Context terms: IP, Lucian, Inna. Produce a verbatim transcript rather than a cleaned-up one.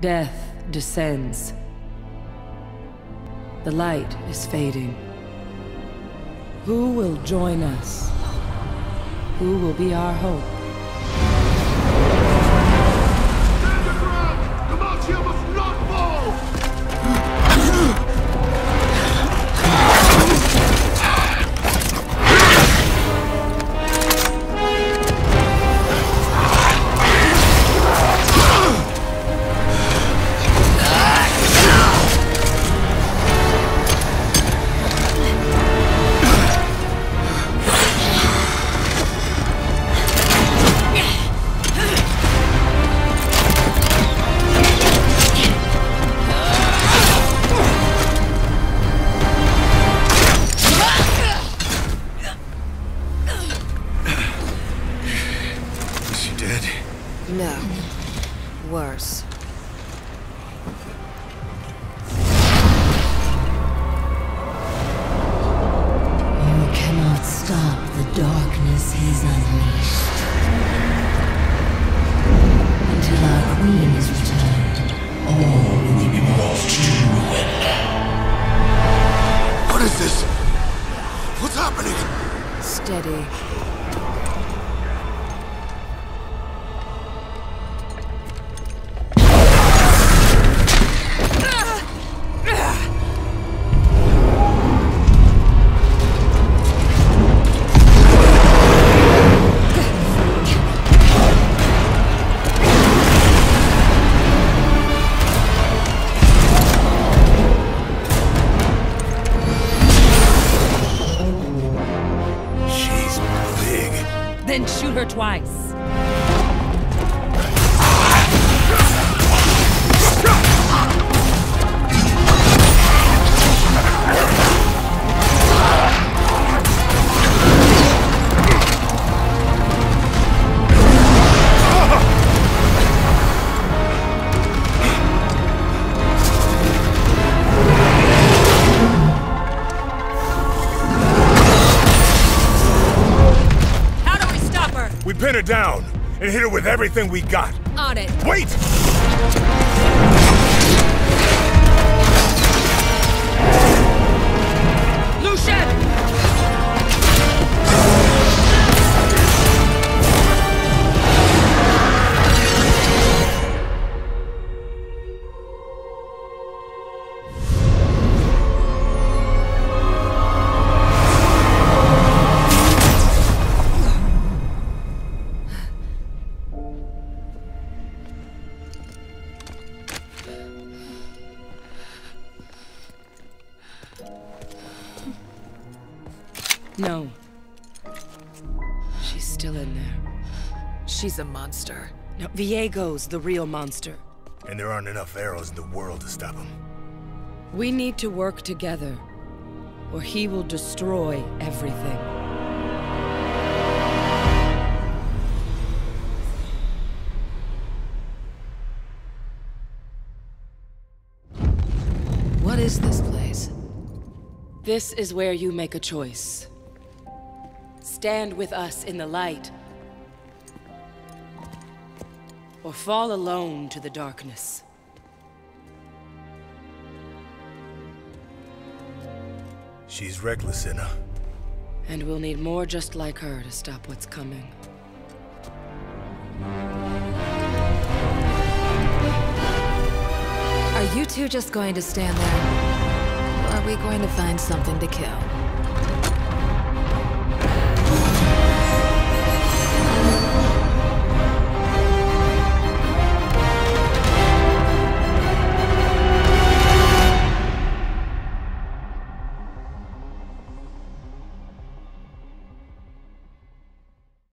Death descends. The light is fading. Who will join us? Who will be our hope? Stand your ground! The Martia must not twice. Down and hit her with everything we got. On it. Wait! Lucian! No. She's still in there. She's a monster. No, Viego's the real monster. And there aren't enough arrows in the world to stop him. We need to work together, or he will destroy everything. What is this place? This is where you make a choice. Stand with us in the light, or fall alone to the darkness. She's reckless, Inna. And we'll need more just like her to stop what's coming. Are you two just going to stand there? Or are we going to find something to kill?